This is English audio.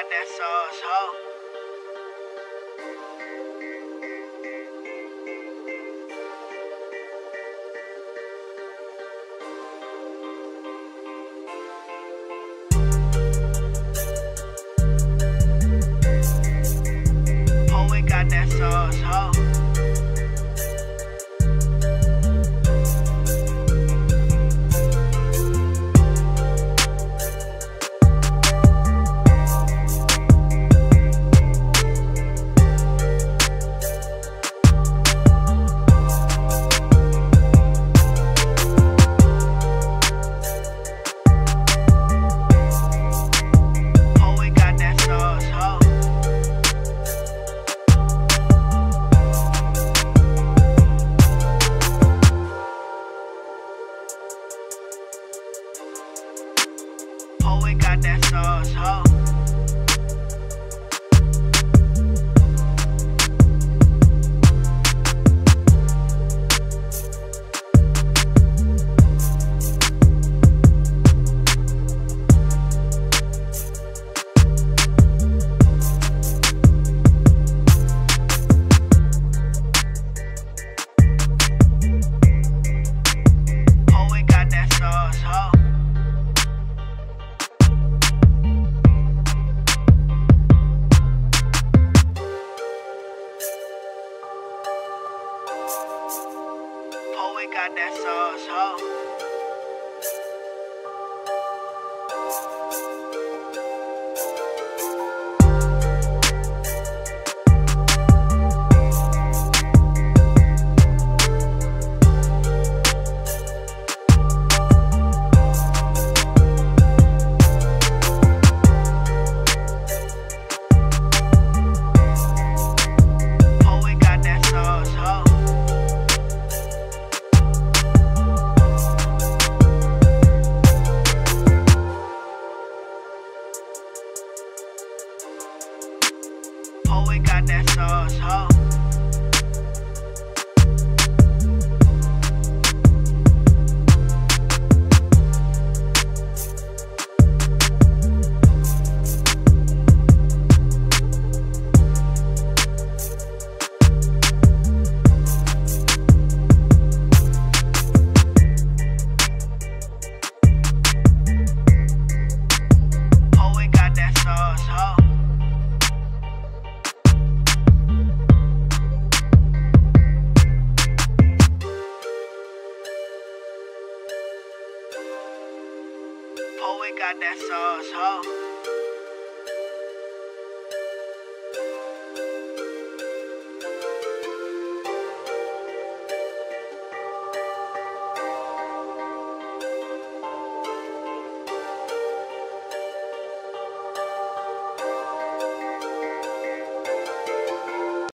got that sauce, ho. That sauce, ho. We got that sauce, ho. We got that sauce, ho. We got that sauce, ho.